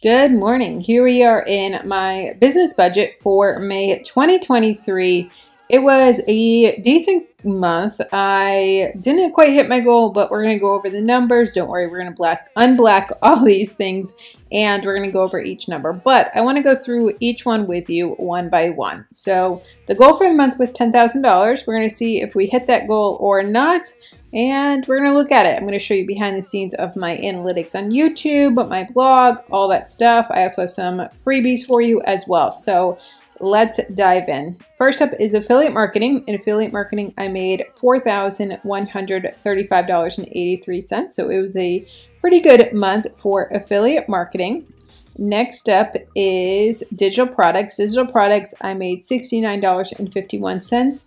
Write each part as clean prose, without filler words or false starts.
Good morning. Here we are in my business budget for May 2023. It was a decent month. I didn't quite hit my goal, but we're going to go over the numbers. Don't worry, we're going to unblack all these things and we're going to go over each number. But I want to go through each one with you one by one. So the goal for the month was $10,000. We're going to see if we hit that goal or not. And we're going to look at it. I'm going to show you behind the scenes of my analytics on YouTube, my blog, all that stuff. I also have some freebies for you as well. So let's dive in. First up is affiliate marketing. In affiliate marketing, I made $4,135.83. So it was a pretty good month for affiliate marketing. Next up is digital products. Digital products, I made $69.51.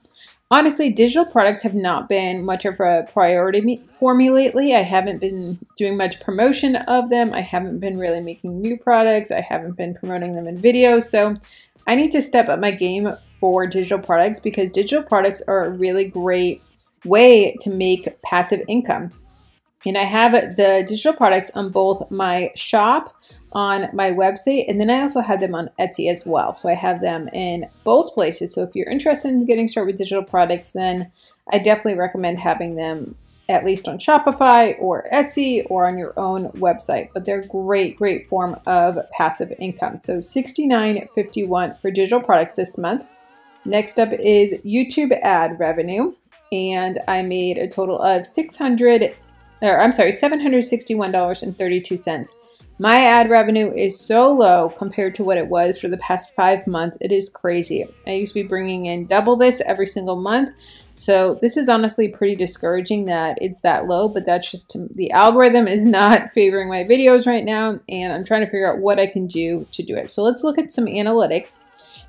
Honestly, digital products have not been much of a priority for me lately. I haven't been doing much promotion of them. I haven't been really making new products. I haven't been promoting them in videos. So I need to step up my game for digital products because digital products are a really great way to make passive income. And I have the digital products on both my shop, on my website, and then I also have them on Etsy as well. So I have them in both places. So if you're interested in getting started with digital products, then I definitely recommend having them at least on Shopify or Etsy or on your own website. But they're great, great form of passive income. So $69.51 for digital products this month. Next up is YouTube ad revenue. And I made a total of $761.32. My ad revenue is so low compared to what it was for the past 5 months. It is crazy. I used to be bringing in double this every single month. So this is honestly pretty discouraging that it's that low, but that's just the algorithm is not favoring my videos right now. And I'm trying to figure out what I can do to do it. So let's look at some analytics.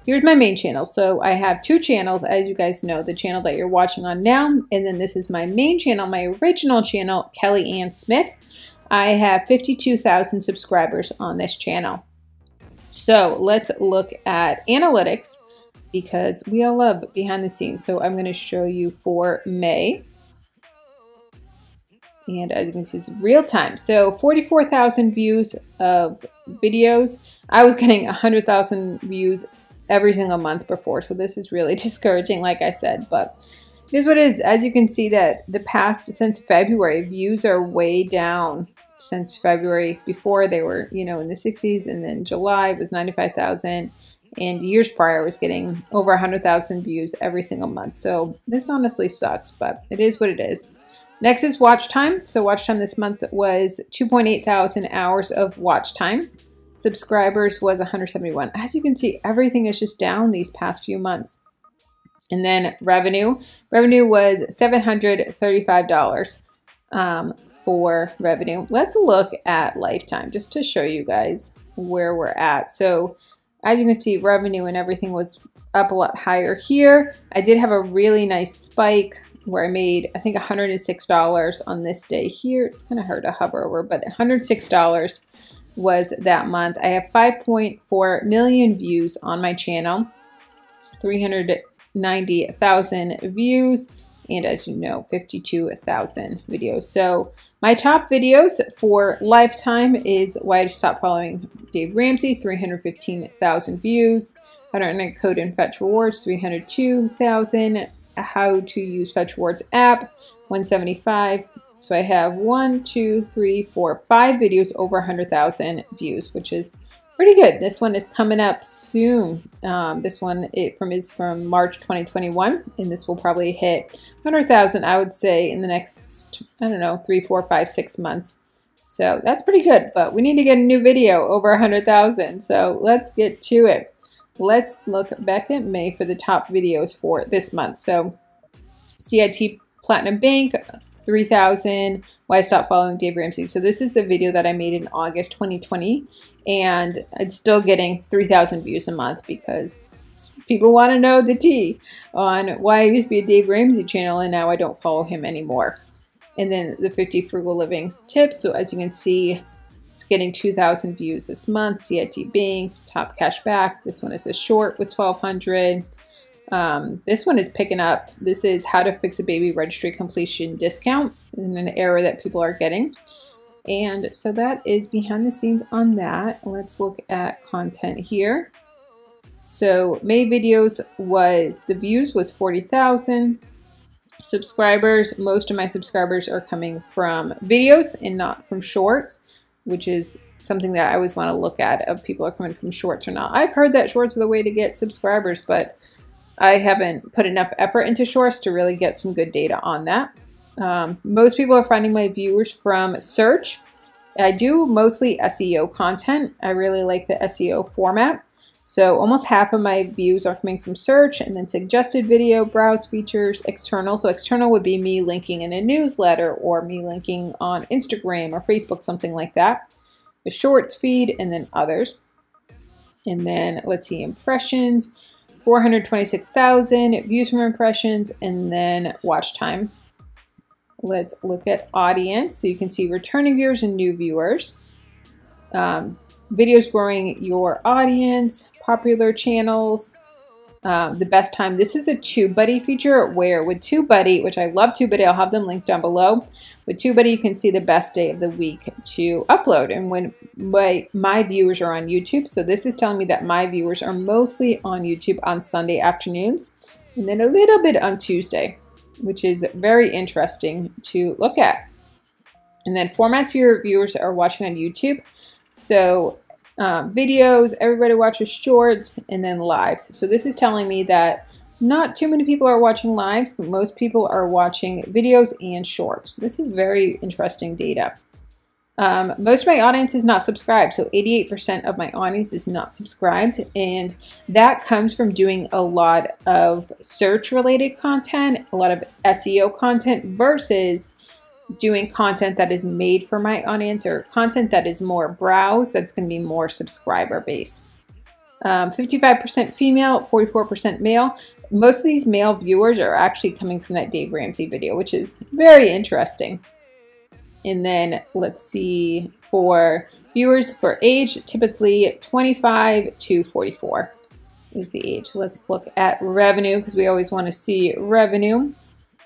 Here's my main channel. So I have two channels, as you guys know, the channel that you're watching on now. And then this is my main channel, my original channel, Kelly Anne Smith. I have 52,000 subscribers on this channel. So let's look at analytics because we all love behind the scenes. So I'm going to show you for May. And as you can see, it's real time. So 44,000 views of videos. I was getting 100,000 views every single month before. So this is really discouraging, like I said, but it is what it is. As you can see that the past, since February, views are way down. Since February before they were, you know, in the 60s, and then July was 95,000, and years prior I was getting over 100,000 views every single month. So this honestly sucks, but it is what it is. Next is watch time. So watch time this month was 2.8 thousand hours of watch time. Subscribers was 171. As you can see, everything is just down these past few months. And then revenue was $735. For revenue. Let's look at lifetime just to show you guys where we're at. So as you can see, revenue and everything was up a lot higher here. I did have a really nice spike where I made, I think, $106 on this day here. It's kind of hard to hover over, but $106 was that month. I have 5.4 million views on my channel, 390,000 views, and as you know, 52,000 videos. So my top videos for lifetime is Why I Stopped Following Dave Ramsey, 315,000 views. How to Earn a Code in Fetch Rewards, 302,000. How to Use Fetch Rewards app, 175. So I have 5 videos over 100,000 views, which is pretty good. This one is coming up soon. This one is from March 2021, and this will probably hit 100,000, I would say, in the next, I don't know, 3, 4, 5, 6 months. So that's pretty good, but we need to get a new video over 100,000. So let's get to it. Let's look back at May for the top videos for this month. So CIT Platinum Bank, 3,000, Why I Stopped Following Dave Ramsey. So this is a video that I made in August 2020. And it's still getting 3,000 views a month because people want to know the tea on why I used to be a Dave Ramsey channel and now I don't follow him anymore. And then the 50 Frugal Living Tips. So as you can see, it's getting 2,000 views this month. CIT Bank, Top Cash Back. This one is a short with 1,200. This one is picking up. This is How to Fix a Baby Registry Completion Discount, and an error that people are getting. And so that is behind the scenes on that. Let's look at content here. So May videos was, the views was 40,000. Subscribers, most of my subscribers are coming from videos and not from shorts, which is something that I always want to look at, if people are coming from shorts or not. I've heard that shorts are the way to get subscribers, but I haven't put enough effort into shorts to really get some good data on that. Most people are finding my viewers from search. I do mostly SEO content. I really like the SEO format. So almost half of my views are coming from search, and then suggested video, browse features, external. So external would be me linking in a newsletter or me linking on Instagram or Facebook, something like that. The shorts feed, and then others. And then let's see, impressions, 426,000 views from impressions, and then watch time. Let's look at audience. So you can see returning viewers and new viewers. Videos growing your audience, popular channels, the best time. This is a TubeBuddy feature where with TubeBuddy, which I love TubeBuddy, I'll have them linked down below. With TubeBuddy, you can see the best day of the week to upload. And when my viewers are on YouTube, so this is telling me that my viewers are mostly on YouTube on Sunday afternoons, and then a little bit on Tuesday, which is very interesting to look at. And then formats your viewers are watching on YouTube. So videos, everybody watches shorts, and then lives. So this is telling me that not too many people are watching lives, but most people are watching videos and shorts. This is very interesting data. Most of my audience is not subscribed. So 88% of my audience is not subscribed. And that comes from doing a lot of search related content, a lot of SEO content versus doing content that is made for my audience or content that is more browse, that's going to be more subscriber based. 55% female, 44% male. Most of these male viewers are actually coming from that Dave Ramsey video, which is very interesting. And then let's see, for viewers for age, typically 25 to 44 is the age. Let's look at revenue, because we always want to see revenue.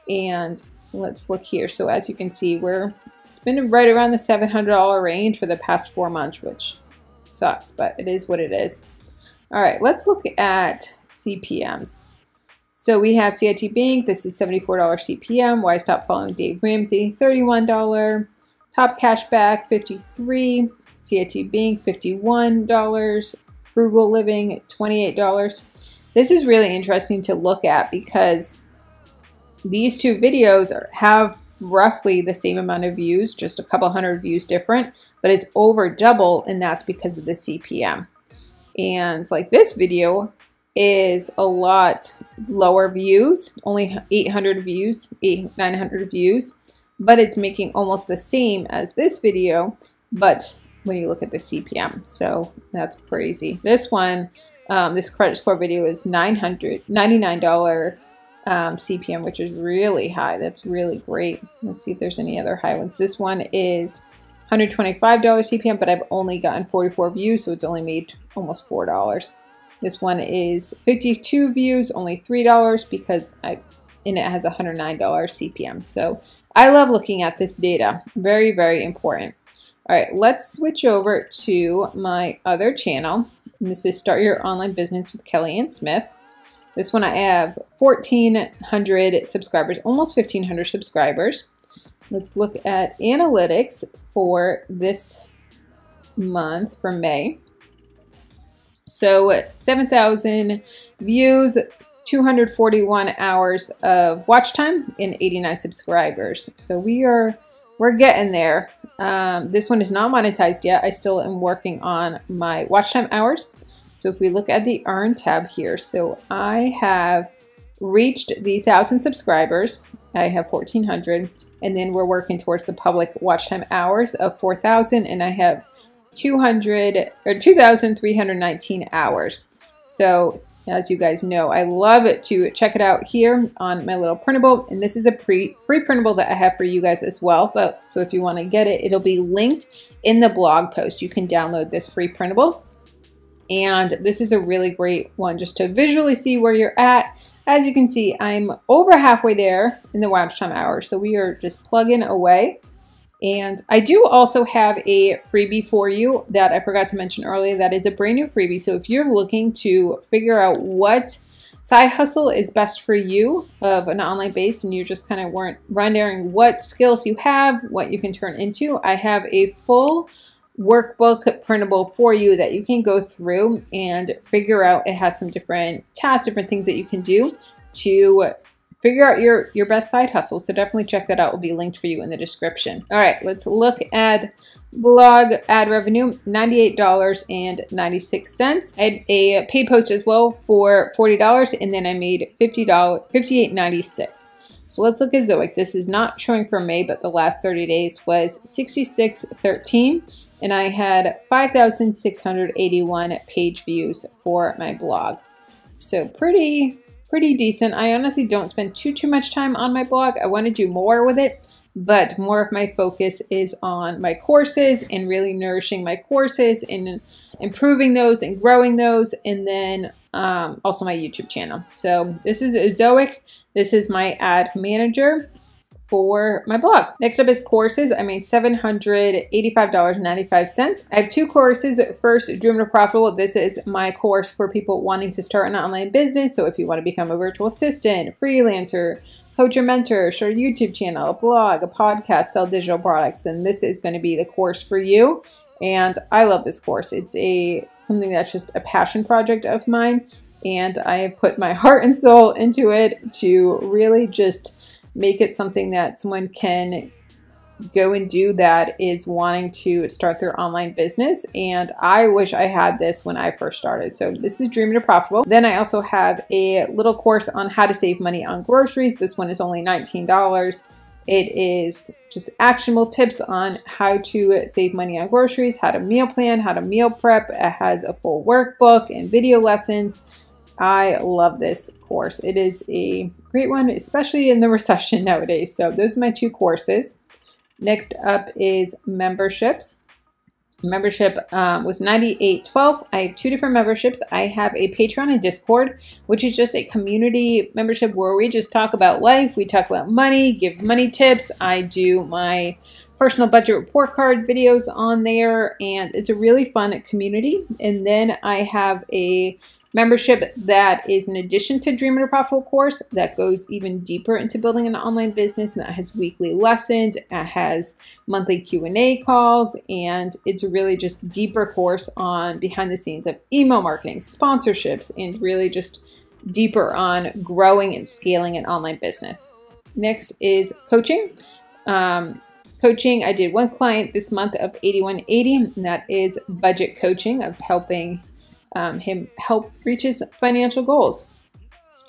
And let's look here. So as you can see, it's been right around the $700 range for the past 4 months, which sucks, but it is what it is. All right, let's look at CPMs. So we have CIT Bank, this is $74 CPM. Why Stop Following Dave Ramsey, $31. Top Cashback, $53. CIT Bank, $51. Frugal Living, $28. This is really interesting to look at because these two videos have roughly the same amount of views, just a couple hundred views different, but it's over double, and that's because of the CPM. And like this video is a lot lower views, only 800 views, 900 views, but it's making almost the same as this video, but when you look at the CPM, so that's crazy. This one, this credit score video is $999 CPM, which is really high. That's really great. Let's see if there's any other high ones. This one is $125 CPM, but I've only gotten 44 views, so it's only made almost $4. This one is 52 views, only $3 because and it has $109 CPM. So I love looking at this data. Very, very important. All right, let's switch over to my other channel. And this is Start Your Online Business with Kelly Anne Smith. This one I have 1,400 subscribers, almost 1,500 subscribers. Let's look at analytics for this month, for May. So 7,000 views, 241 hours of watch time, and 89 subscribers. So we're getting there. This one is not monetized yet. I still am working on my watch time hours. So if we look at the earn tab here, so I have reached the 1,000 subscribers. I have 1,400, and then we're working towards the public watch time hours of 4,000, and I have 2,319 hours. So as you guys know, I love it to check it out here on my little printable. And this is a free printable that I have for you guys as well. So if you want to get it, it'll be linked in the blog post. You can download this free printable. And this is a really great one just to visually see where you're at. As you can see, I'm over halfway there in the watch time hours. So we are just plugging away. And I do also have a freebie for you that I forgot to mention earlier. That is a brand new freebie. So if you're looking to figure out what side hustle is best for you of an online base and you just kind of weren't rendering what skills you have, what you can turn into, I have a full workbook printable for you that you can go through and figure out. It has some different tasks, different things that you can do to figure out your best side hustle. So definitely check that out. It will be linked for you in the description. All right, let's look at blog ad revenue, $98.96. I had a paid post as well for $40, and then I made $58.96. So let's look at Ezoic. This is not showing for May, but the last 30 days was $66.13, and I had 5,681 page views for my blog. So pretty decent. I honestly don't spend too much time on my blog. I want to do more with it, but more of my focus is on my courses and really nourishing my courses and improving those and growing those, and then also my YouTube channel. So this is Ezoic. This is my ad manager for my blog. Next up is courses. I made $785.95. I have two courses. First, Dreamer To Profitable. This is my course for people wanting to start an online business. So if you want to become a virtual assistant, freelancer, coach or mentor, start a YouTube channel, a blog, a podcast, sell digital products, then this is going to be the course for you. And I love this course. It's something that's just a passion project of mine. And I have put my heart and soul into it to really just make it something that someone can go and do that is wanting to start their online business. And I wish I had this when I first started. So this is Dreamer To Profitable. Then I also have a little course on how to save money on groceries. This one is only $19. It is just actionable tips on how to save money on groceries, how to meal plan, how to meal prep. It has a full workbook and video lessons. I love this course. It is a great one, especially in the recession nowadays. So those are my two courses. Next up is memberships. Membership was $98.12. I have two different memberships. I have a Patreon and Discord, which is just a community membership where we just talk about life. We talk about money, give money tips. I do my personal budget report card videos on there, and it's a really fun community. And then I have a membership that is an addition to Dreamer To Profitable course that goes even deeper into building an online business, and that has weekly lessons, it has monthly Q&A calls, and it's really just a deeper course on behind the scenes of email marketing, sponsorships, and really just deeper on growing and scaling an online business. Next is coaching. Coaching, I did one client this month of $81.80, and that is budget coaching of helping him help reach his financial goals.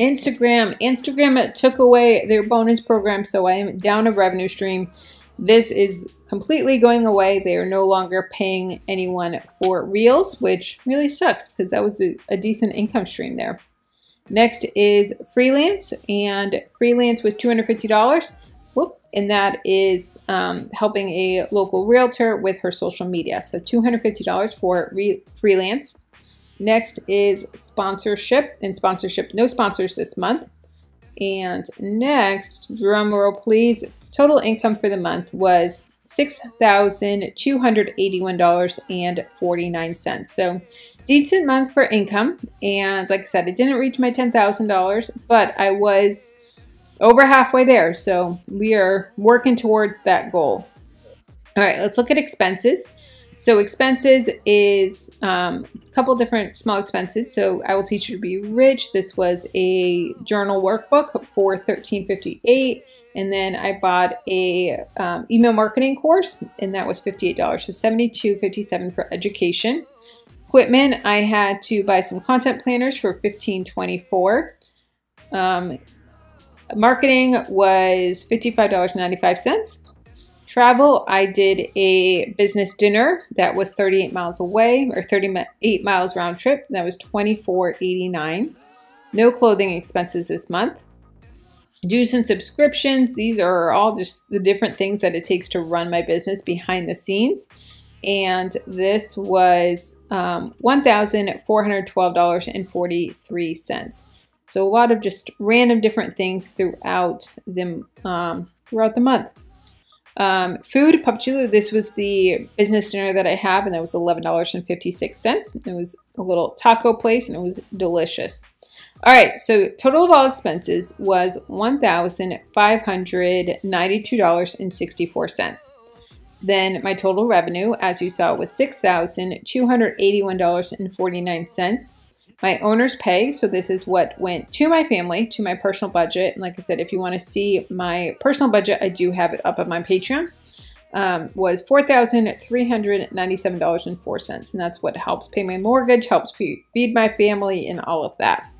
Instagram took away their bonus program, so I am down a revenue stream. This is completely going away. They are no longer paying anyone for Reels, which really sucks because that was a decent income stream there. Next is freelance, and freelance was $250. And that is helping a local realtor with her social media. So $250 for freelance. Next is sponsorship, and sponsorship, no sponsors this month. And next, drum roll please, total income for the month was $6,281.49. So decent month for income. And like I said, I didn't reach my $10,000, but I was over halfway there. So we are working towards that goal. All right, let's look at expenses. So expenses is a couple different small expenses. So I Will Teach You To Be Rich. This was a journal workbook for $13.58. And then I bought a email marketing course, and that was $58. So $72.57 for education. Equipment, I had to buy some content planners for $15.24. Marketing was $55.95. Travel, I did a business dinner that was 38 miles away, or 38 miles round trip. That was $24.89. No clothing expenses this month. Dues and subscriptions. These are all just the different things that it takes to run my business behind the scenes. And this was $1,412.43. So a lot of just random different things throughout the month. Food, Papachulo, this was the business dinner that I have, and that was $11.56. It was a little taco place, and it was delicious. All right, so total of all expenses was $1,592.64. Then my total revenue, as you saw, was $6,281.49. My owner's pay, so this is what went to my family, to my personal budget. And like I said, if you want to see my personal budget, I do have it up on my Patreon, was $4,397.04. And that's what helps pay my mortgage, helps feed my family, and all of that.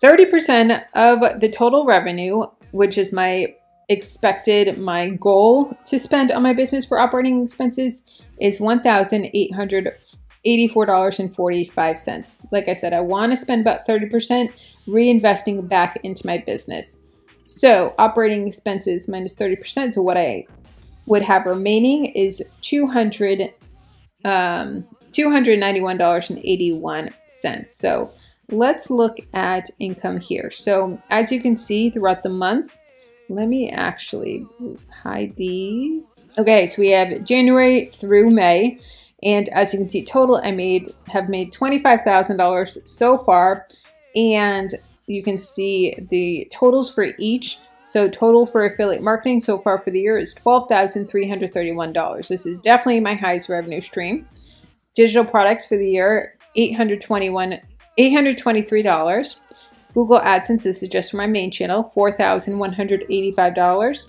30% of the total revenue, which is my goal to spend on my business for operating expenses, is $1,884.45. Like I said, I want to spend about 30% reinvesting back into my business. So operating expenses minus 30%, so what I would have remaining is $291.81. So let's look at income here. So as you can see throughout the months, let me actually hide these. Okay, so we have January through May. And as you can see, total I have made $25,000 so far, and you can see the totals for each. So total for affiliate marketing so far for the year is $12,331. This is definitely my highest revenue stream. Digital products for the year, $823. Google AdSense, this is just for my main channel, $4,185.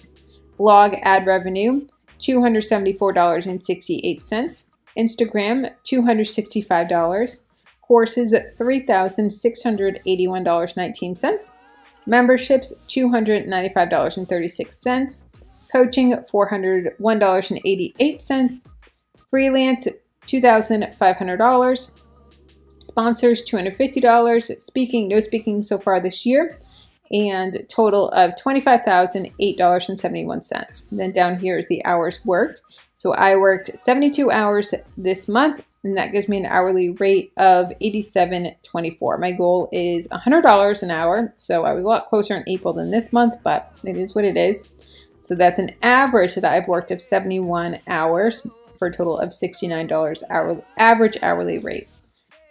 Blog ad revenue, $274.68. Instagram, $265. Courses, $3,681.19. Memberships, $295.36. Coaching, $401.88. Freelance, $2,500. Sponsors, $250. Speaking, no speaking so far this year. And total of $25,008.71. Then down here is the hours worked. So I worked 72 hours this month, and that gives me an hourly rate of $87.24. My goal is $100 an hour, so I was a lot closer in April than this month, but it is what it is. So that's an average that I've worked of 71 hours for a total of $69 average hourly rate.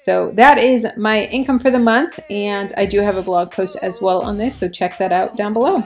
So that is my income for the month, and I do have a blog post as well on this, so check that out down below.